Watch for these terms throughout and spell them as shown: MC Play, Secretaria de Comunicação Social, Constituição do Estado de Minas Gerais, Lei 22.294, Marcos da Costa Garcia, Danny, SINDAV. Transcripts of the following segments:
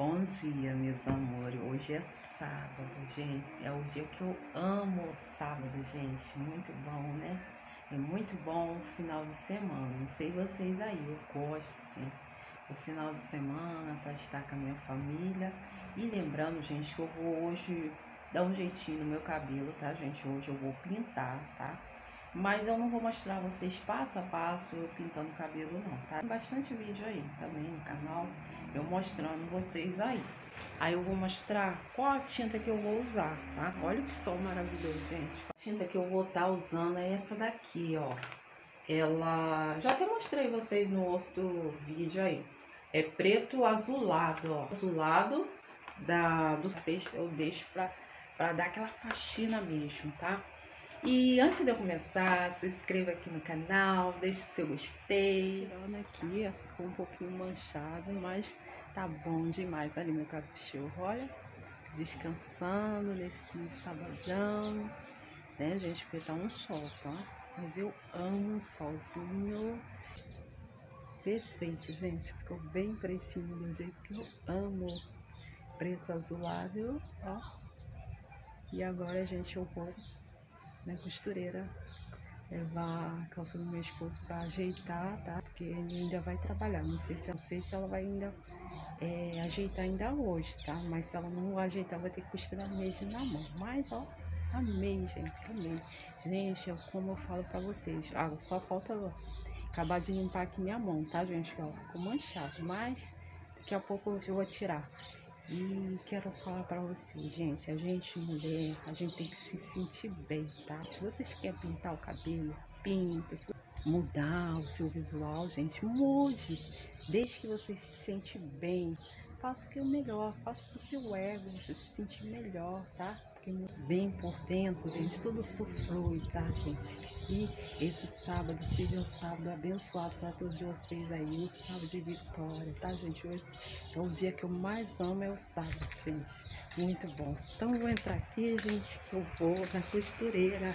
Bom dia, meus amores. Hoje é sábado, gente. É o dia que eu amo sábado, gente. Muito bom, né? É muito bom o final de semana. Não sei vocês aí, eu gosto, sim. O final de semana para estar com a minha família. E lembrando, gente, que eu vou hoje dar um jeitinho no meu cabelo, tá, gente? Hoje eu vou pintar, tá? Mas eu não vou mostrar a vocês passo a passo eu pintando o cabelo não, tá? Tem bastante vídeo aí também no canal, eu mostrando vocês aí. Aí eu vou mostrar qual a tinta que eu vou usar, tá? Olha que sol maravilhoso, gente. A tinta que eu vou estar usando é essa daqui, ó. Ela... já até mostrei vocês no outro vídeo aí. É preto azulado, ó. Azulado do sexto eu deixo pra dar aquela faxina mesmo, tá? E antes de eu começar, se inscreva aqui no canal, deixe seu gostei. Tirando aqui, ó, ficou um pouquinho manchado, mas tá bom demais. Olha meu caprichorro, olha, descansando nesse sabadão, né, gente? Porque tá um sol, tá? Mas eu amo um solzinho. Perfeito, gente. Ficou bem pretinho do jeito que eu amo. Preto azulado, ó. E agora, gente, eu vou na costureira levar a calça do meu esposo para ajeitar, tá? Porque ele ainda vai trabalhar, não sei se ela vai ainda ajeitar ainda hoje, tá? Mas se ela não ajeitar, vai ter que costurar mesmo na mão. Mas ó, amei, gente, amei. Gente, como eu falo para vocês, ah, só falta acabar de limpar aqui minha mão, tá, gente? Ó, ficou manchado, mas daqui a pouco eu vou tirar. E quero falar pra vocês, gente, a gente mulher, a gente tem que se sentir bem, tá? Se vocês querem pintar o cabelo, pinta, mudar o seu visual, gente, mude. Desde que você se sente bem, faça o que é melhor, faça pro seu ego, você se sentir melhor, tá? Porque bem por dentro, gente, tudo sofreu, tá, gente? E esse sábado seja um sábado abençoado para todos vocês aí, um sábado de vitória, tá, gente? Hoje é o dia que eu mais amo, é o sábado, gente. Muito bom. Então eu vou entrar aqui, gente, que eu vou na costureira.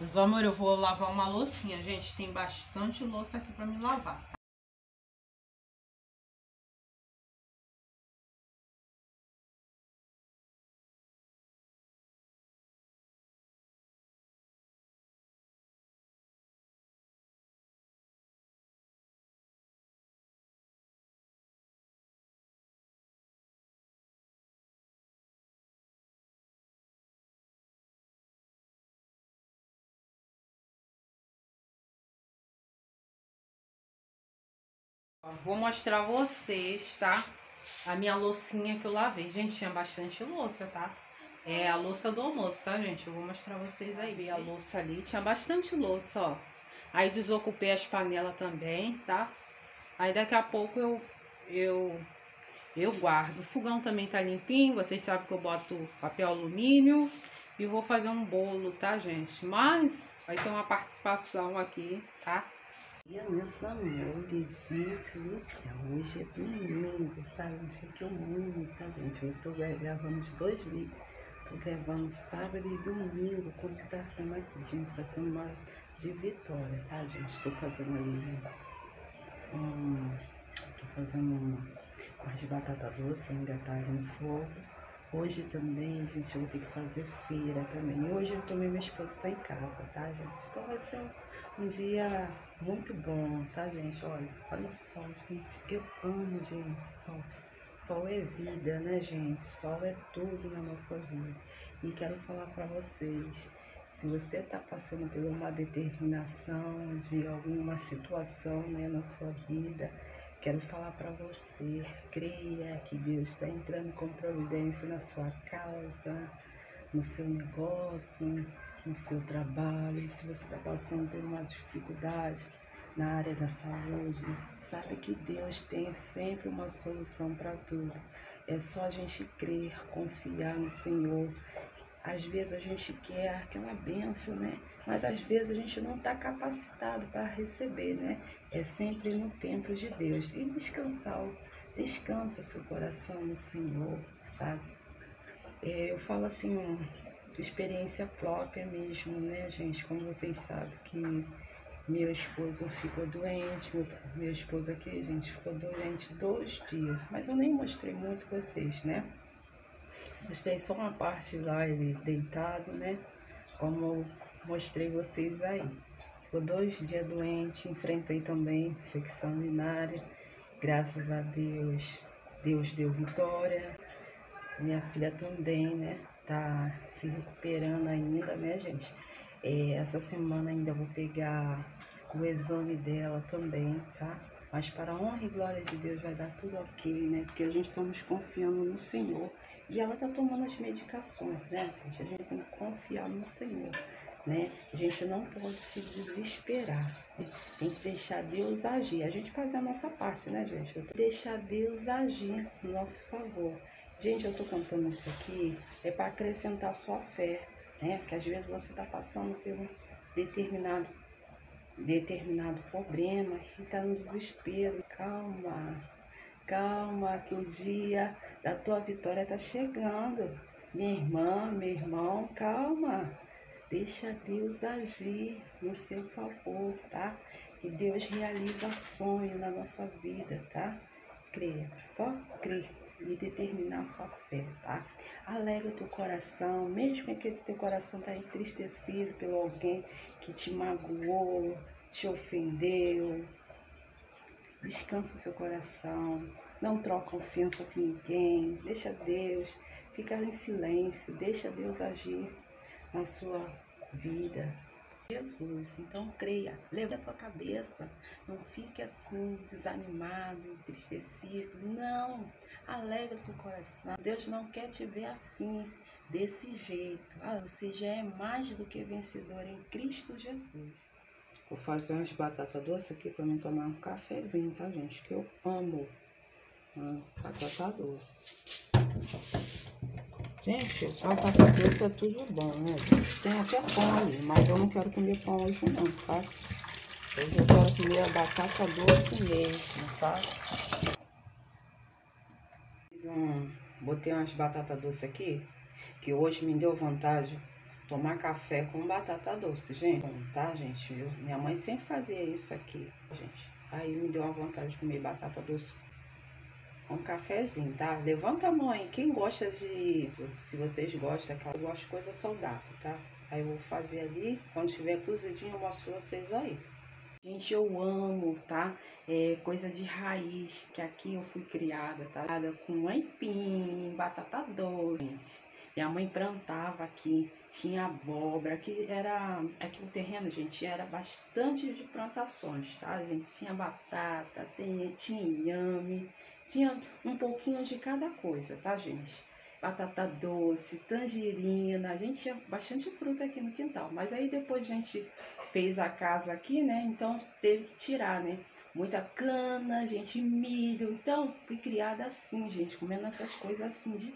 Meus amores, eu vou lavar uma loucinha, gente. Tem bastante louça aqui para me lavar, tá? Vou mostrar a vocês, tá? A minha loucinha que eu lavei. Gente, tinha bastante louça, tá? É a louça do almoço, tá, gente? Eu vou mostrar a vocês aí. Vê a louça ali, tinha bastante louça, ó. Aí desocupei as panelas também, tá? Aí daqui a pouco eu guardo. O fogão também tá limpinho, vocês sabem que eu boto papel alumínio. E vou fazer um bolo, tá, gente? Mas vai ter uma participação aqui, tá? E meus amores, gente do céu, hoje é domingo, sabe? Hoje é que eu amo, tá, gente? Eu tô gravando os dois vídeos, tô gravando sábado e domingo, como tá sendo aqui, gente, tá sendo uma de vitória, tá, gente? Tô fazendo ali, mais batata doce, ainda tá no fogo. Hoje também, gente, eu vou ter que fazer feira também. Hoje eu também, meu esposo tá em casa, tá, gente? Então vai ser um dia muito bom, tá, gente? Olha só, gente, eu amo, gente, sol. Sol é vida, né, gente? Sol é tudo na nossa vida. E quero falar pra vocês, se você tá passando por uma determinação de alguma situação, né, na sua vida, quero falar para você, creia que Deus está entrando com providência na sua casa, no seu negócio, no seu trabalho. Se você está passando por uma dificuldade na área da saúde, sabe que Deus tem sempre uma solução para tudo. É só a gente crer, confiar no Senhor. Às vezes a gente quer aquela bênção, né? Mas às vezes a gente não está capacitado para receber, né? É sempre no tempo de Deus. E descansa seu coração no Senhor, sabe? Eu falo assim, experiência própria mesmo, né, gente? Como vocês sabem que Meu esposo ficou doente, meu esposo aqui, gente, ficou doente 2 dias. Mas eu nem mostrei muito pra vocês, né? Mostrei só uma parte lá, ele deitado, né? Como eu mostrei vocês aí. Ficou 2 dias doente, enfrentei também infecção urinária. Graças a Deus, Deus deu vitória. Minha filha também, né? Tá se recuperando ainda, né, gente? Essa semana ainda vou pegar o exame dela também, tá? Mas para a honra e glória de Deus vai dar tudo ok, né? Porque a gente estamos confiando no Senhor. E ela tá tomando as medicações, né, gente? A gente tem que confiar no Senhor, né? A gente não pode se desesperar, né? Tem que deixar Deus agir. A gente faz a nossa parte, né, gente? Deixar Deus agir no nosso favor. Gente, eu tô contando isso aqui, é para acrescentar sua fé, né? Porque às vezes você tá passando por um determinado problema e tá no desespero. Calma, calma, que o dia da tua vitória tá chegando. Minha irmã, meu irmão, calma. Deixa Deus agir no seu favor, tá? Que Deus realiza sonho na nossa vida, tá? Creia, só creia. E determinar sua fé, tá? Alegra o teu coração, mesmo que teu coração tá entristecido pelo alguém que te magoou, te ofendeu. Descansa o seu coração, não troca ofensa com ninguém, deixa Deus, fica em silêncio, deixa Deus agir na sua vida. Jesus, então creia, leva a tua cabeça, não fique assim, desanimado, entristecido, não, alegra o teu coração, Deus não quer te ver assim, desse jeito, você já é mais do que vencedor em Cristo Jesus. Vou fazer umas batatas doces aqui pra mim tomar um cafezinho, tá, gente, que eu amo batata doce. Gente, a batata doce é tudo bom, né? Tem até pão ali, mas eu não quero comer pão hoje não, sabe? Hoje eu quero comer a batata doce mesmo, sabe? Botei umas batatas doce aqui, que hoje me deu vontade de tomar café com batata doce, gente. Tá, gente? Minha mãe sempre fazia isso aqui, gente. Aí me deu a vontade de comer batata doce. Um cafezinho, tá? Levanta a mão aí. Quem gosta de... Se vocês gostam, eu gosto de coisa saudável, tá? Aí eu vou fazer ali. Quando tiver cozidinho, eu mostro pra vocês aí. Gente, eu amo, tá? Coisa de raiz, que aqui eu fui criada, tá? Com aipim, batata doce, gente. Minha mãe plantava aqui, tinha abóbora, aqui o terreno, gente, era bastante de plantações, tá, a gente? Tinha batata, tinha inhame, tinha um pouquinho de cada coisa, tá, gente? Batata doce, tangerina, a gente tinha bastante fruta aqui no quintal, mas aí depois a gente fez a casa aqui, né, então teve que tirar, né? Muita cana, gente, milho, então fui criada assim, gente, comendo essas coisas assim,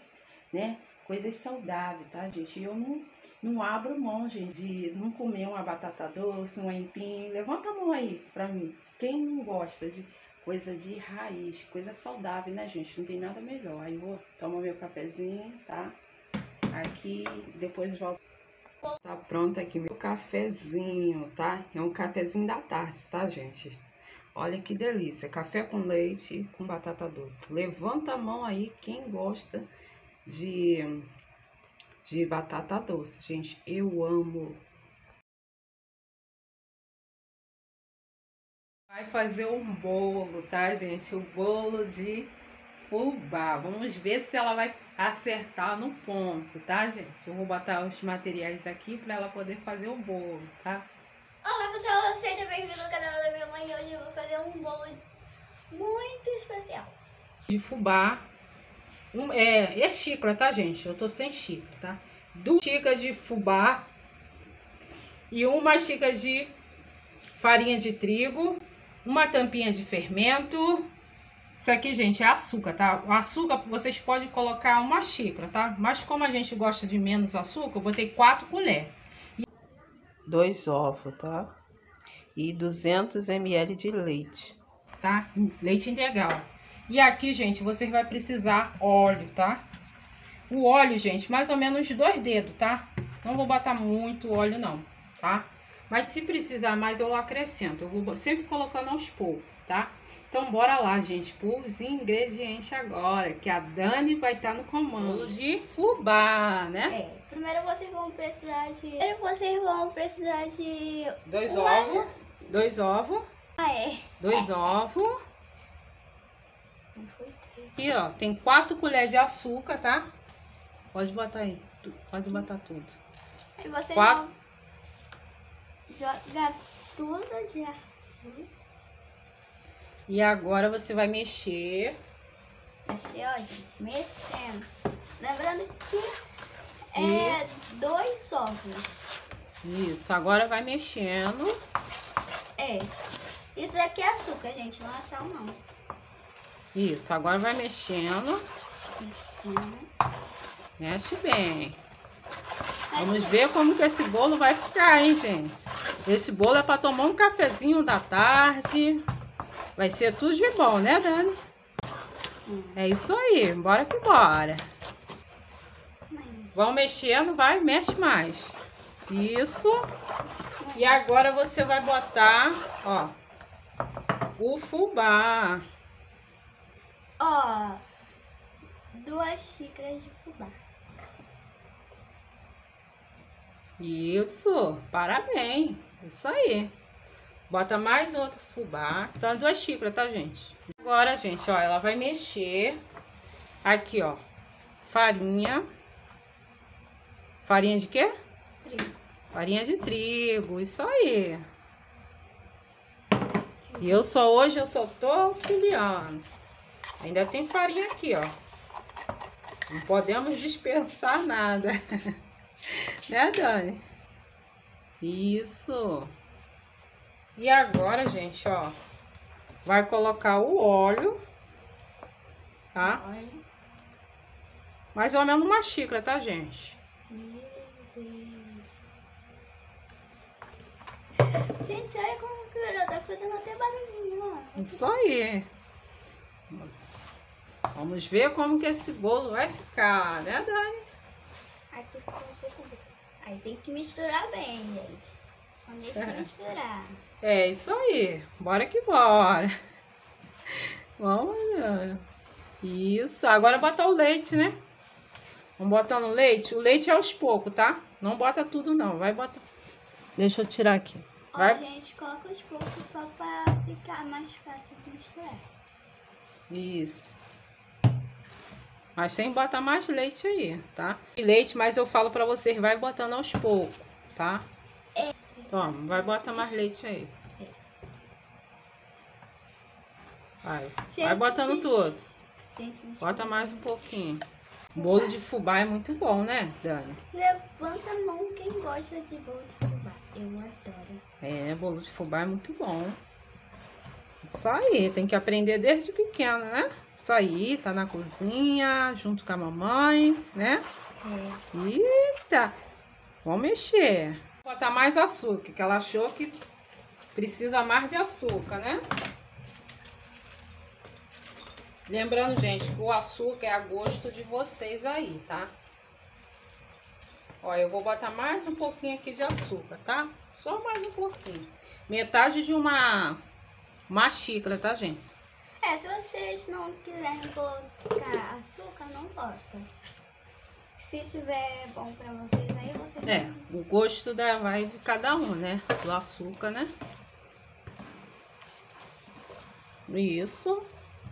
né? Coisas saudáveis, tá, gente? Eu não abro mão, gente, de não comer uma batata doce, um aipim. Levanta a mão aí pra mim. Quem não gosta de coisa de raiz, coisa saudável, né, gente? Não tem nada melhor. Aí eu vou tomar meu cafezinho, tá? Aqui, depois volto. Tá pronto aqui meu cafezinho, tá? É um cafezinho da tarde, tá, gente? Olha que delícia. Café com leite, com batata doce. Levanta a mão aí, quem gosta de batata doce, gente, eu amo. Vai fazer um bolo, tá, gente? O bolo de fubá. Vamos ver se ela vai acertar no ponto, tá, gente? Eu vou botar os materiais aqui pra ela poder fazer o bolo, tá? Olá, pessoal, seja bem-vindo ao canal da minha mãe. Hoje eu vou fazer um bolo muito especial de fubá. É xícara, tá, gente? Eu tô sem xícara, tá? 2 xícaras de fubá e 1 xícara de farinha de trigo, 1 tampinha de fermento. Isso aqui, gente, é açúcar, tá? O açúcar vocês podem colocar 1 xícara, tá? Mas como a gente gosta de menos açúcar, eu botei 4 colheres. 2 ovos, tá? E 200 ml de leite, tá? Leite integral. E aqui, gente, vocês vai precisar óleo, tá? O óleo, gente, mais ou menos 2 dedos, tá? Não vou botar muito óleo não, tá? Mas se precisar mais, eu acrescento. Eu vou sempre colocando aos poucos, tá? Então, bora lá, gente, pros ingredientes agora, que a Dani vai estar no comando de fubá, né? É. Primeiro vocês vão precisar de... Dois ovos. Ah, é. Dois ovos. Aqui, ó, tem 4 colheres de açúcar, tá? Pode botar aí. Pode botar tudo. Aí vocês joga tudo de açúcar. E agora você vai mexer. Mexer, ó, gente. Mexendo. Lembrando que... É, 2 ovos. Isso, agora vai mexendo. É. Isso aqui é açúcar, gente, não é sal, não. Isso, agora vai mexendo. Uhum. Mexe bem. Vamos ver como que esse bolo vai ficar, hein, gente? Esse bolo é pra tomar um cafezinho da tarde. Vai ser tudo de bom, né, Dani? Uhum. É isso aí, bora que bora. Vão mexendo, vai, mexe mais. Isso. E agora você vai botar, ó, o fubá. Ó, 2 xícaras de fubá. Isso. Parabéns. Isso aí. Bota mais outro fubá. Então, 2 xícaras, tá, gente? Agora, gente, ó, ela vai mexer. Aqui, ó, farinha. Farinha de quê? Trigo. Farinha de trigo, isso aí. E hoje eu só tô auxiliando. Ainda tem farinha aqui, ó. Não podemos dispensar nada. Né, Dani? Isso. E agora, gente, ó. Vai colocar o óleo. Tá? Óleo. Mais ou menos 1 xícara, tá, gente? Gente, olha como que ela tá fazendo até barulhinho, ó. Isso aí. Vamos ver como que esse bolo vai ficar, né, Dani? Aqui ficou um pouco bem. Aí tem que misturar bem, gente. Vamos deixar misturar. É isso aí. Bora que bora. Vamos, Dani. Isso. Agora botar o leite, né? Vamos botar no leite? O leite é aos poucos, tá? Não bota tudo, não. Vai botar... Deixa eu tirar aqui. Vai. Ó, gente, coloca aos poucos só pra ficar mais fácil de misturar. Isso. Mas tem que botar mais leite aí, tá? E leite, mas eu falo pra vocês, vai botando aos poucos, tá? É. Toma, vai botar mais leite aí. Vai, vai botando tudo. Bota mais um pouquinho. Bolo de fubá é muito bom, né, Dani? Levanta a mão quem gosta de bolo de fubá. Eu adoro. É, bolo de fubá é muito bom. Isso aí, tem que aprender desde pequena, né? Isso aí, tá na cozinha, junto com a mamãe, né? É. Eita! Vamos mexer. Vou botar mais açúcar, que ela achou que precisa mais de açúcar, né? Lembrando, gente, que o açúcar é a gosto de vocês aí, tá? Ó, eu vou botar mais um pouquinho aqui de açúcar, tá? Só mais um pouquinho. Metade de uma xícara, tá, gente? É, se vocês não quiserem colocar açúcar, não bota. Se tiver bom pra vocês, aí vocês... É, o gosto vai de cada um, né? Do açúcar, né? Isso.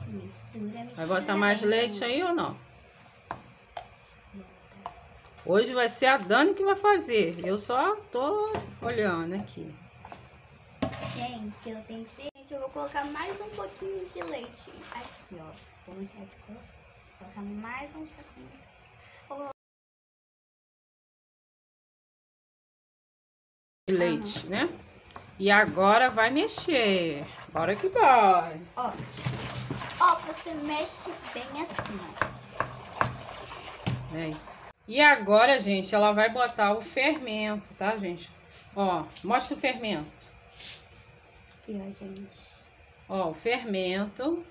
Mistura. Vai botar mais leite aí ou não? Hoje vai ser a Dani que vai fazer. Eu só tô olhando aqui. Gente, eu tenho que ser... Gente, eu vou colocar mais um pouquinho de leite aqui, ó. Vou mostrar de cor. Vou colocar mais um pouquinho. Leite, né? E agora vai mexer. Bora que bora. Ó. Ó, você mexe bem assim, ó. É. E agora, gente, ela vai botar o fermento, tá, gente? Ó, mostra o fermento. Aqui, ó, gente. Ó, o fermento.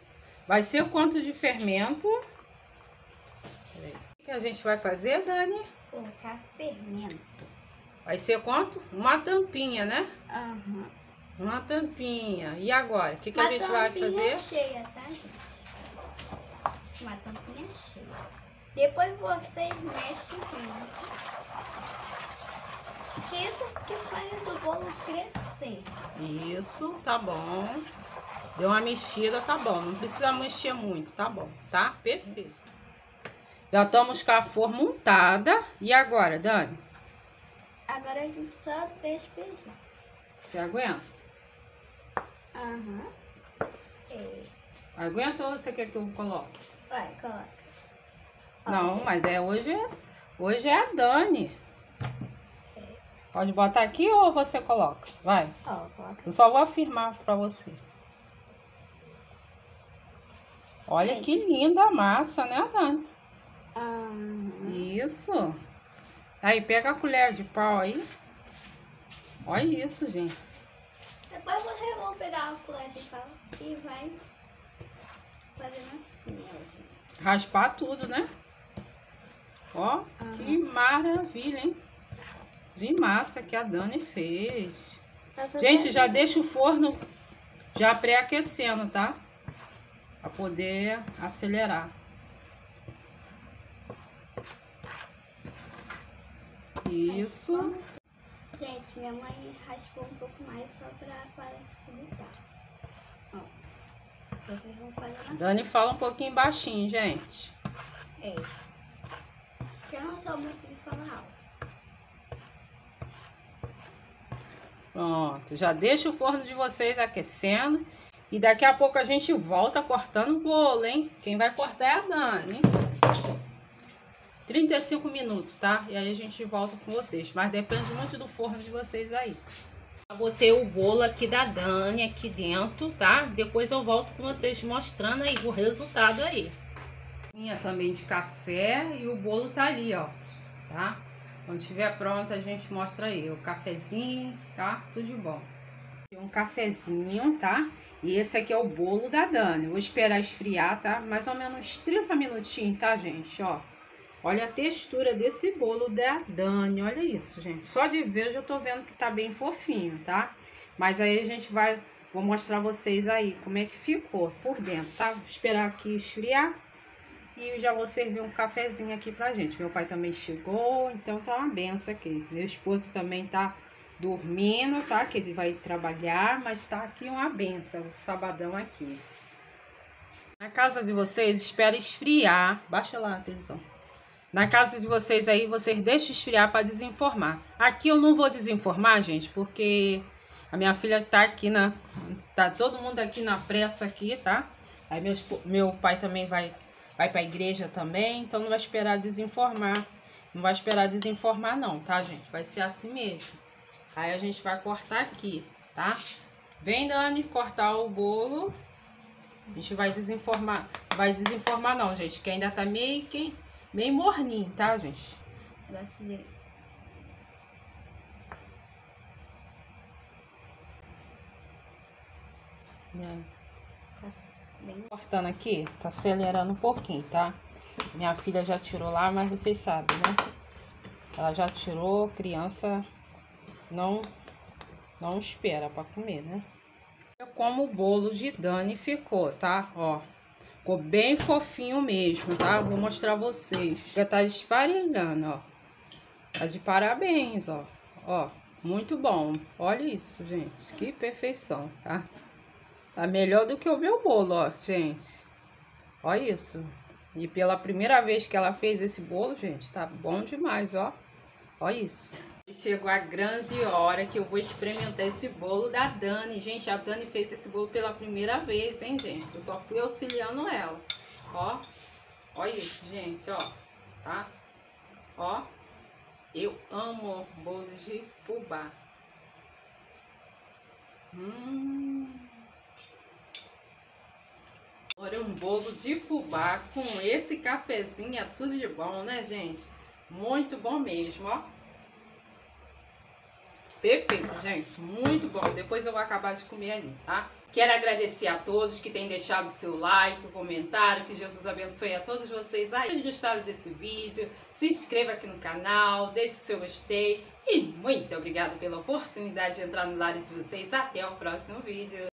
Vai ser quanto de fermento? Peraí. O que a gente vai fazer, Dani? Colocar fermento. Vai ser quanto? Uma tampinha, né? Uhum. Uma tampinha. E agora? O que, que a gente vai fazer? Uma tampinha cheia, tá, gente? Uma tampinha cheia. Depois vocês mexem bem. Que isso que faz o bolo crescer. Isso, tá bom. Deu uma mexida, tá bom. Não precisa mexer muito, tá bom. Tá? Perfeito. Já estamos com a forma montada. E agora, Dani? Agora a gente só despejar. Você aguenta? Aham. Uhum. Aguenta ou você quer que eu coloque? Vai, coloca. Não, você... mas hoje é a Dani. Okay. Pode botar aqui ou você coloca? Vai. Oh, coloca. Eu só vou afirmar pra você. Olha aí. Que linda a massa, né, Dani? Uhum. Isso. Aí, pega a colher de pau aí. Olha isso, gente. Depois vocês vão pegar a colher de pau e vai fazendo assim. Raspar tudo, né? Ó, uhum. Que maravilha, hein? De massa que a Dani fez. Essa gente, já deixa o forno já pré-aquecendo, tá? Pra poder acelerar. Isso. Gente, minha mãe raspou um pouco mais só pra facilitar. Ó. Vocês vão fazer assim. Dani fala um pouquinho baixinho, gente. É. Eu não sou muito de falar alto. Pronto. Já deixa o forno de vocês aquecendo. E daqui a pouco a gente volta cortando o bolo, hein? Quem vai cortar é a Dani. 35 minutos, tá? E aí a gente volta com vocês. Mas depende muito do forno de vocês aí. Eu botei o bolo aqui da Dani aqui dentro, tá? Depois eu volto com vocês mostrando aí o resultado aí. Minha também de café e o bolo tá ali, ó. Tá? Quando estiver pronto a gente mostra aí. O cafezinho, tá? Tudo de bom. Um cafezinho, tá? E esse aqui é o bolo da Dani. Vou esperar esfriar, tá? Mais ou menos 30 minutinhos, tá, gente? Ó, olha a textura desse bolo da Dani. Olha isso, gente. Só de ver eu tô vendo que tá bem fofinho, tá? Mas aí a gente vai... Vou mostrar vocês aí como é que ficou por dentro, tá? Vou esperar aqui esfriar. E eu já vou servir um cafezinho aqui pra gente. Meu pai também chegou, então tá uma benção aqui. Meu esposo também tá... dormindo, tá? Que ele vai trabalhar, mas tá aqui uma benção, um sabadão aqui. Na casa de vocês, espera esfriar. Baixa lá a televisão. Na casa de vocês aí, vocês deixam esfriar para desenformar. Aqui eu não vou desenformar, gente, porque a minha filha tá aqui na... Tá todo mundo aqui na pressa aqui, tá? Aí meu pai também vai pra igreja também, então não vai esperar desenformar. Não vai esperar desenformar não, tá, gente? Vai ser assim mesmo. Aí a gente vai cortar aqui, tá? Vem, Dani, cortar o bolo. A gente vai desenformar. Vai desenformar não, gente, que ainda tá meio morninho, tá, gente? Cortando aqui, tá acelerando um pouquinho, tá? Minha filha já tirou lá, mas vocês sabem, né? Ela já tirou, criança... Não espera para comer, né? Como o bolo de Dani ficou, tá? Ó, ficou bem fofinho mesmo, tá? Vou mostrar vocês. Já tá esfarelando, ó. Tá de parabéns, ó. Ó, muito bom. Olha isso, gente. Que perfeição, tá? Tá melhor do que o meu bolo, ó, gente. Olha isso. E pela primeira vez que ela fez esse bolo, gente, tá bom demais, ó. Olha isso. Chegou a grande hora que eu vou experimentar esse bolo da Dani. Gente, a Dani fez esse bolo pela primeira vez, hein, gente? Eu só fui auxiliando ela. Ó, olha isso, gente, ó, tá? Ó, eu amo bolo de fubá. Olha, um bolo de fubá com esse cafezinho é tudo de bom, né, gente? Muito bom mesmo, ó. Perfeito, gente. Muito bom. Depois eu vou acabar de comer ali, tá? Quero agradecer a todos que têm deixado seu like, o comentário, que Jesus abençoe a todos vocês aí. Se gostaram desse vídeo, se inscreva aqui no canal, deixe seu gostei e muito obrigado pela oportunidade de entrar no lar de vocês. Até o próximo vídeo.